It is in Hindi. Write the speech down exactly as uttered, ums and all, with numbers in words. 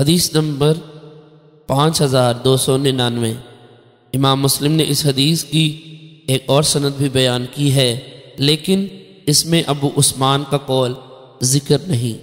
हदीस नंबर पाँच हज़ार दो सौ निन्यानवे। इमाम मुस्लिम ने इस हदीस की एक और सनद भी बयान की है, लेकिन इसमें अबू उस्मान का कौल ज़िक्र नहीं।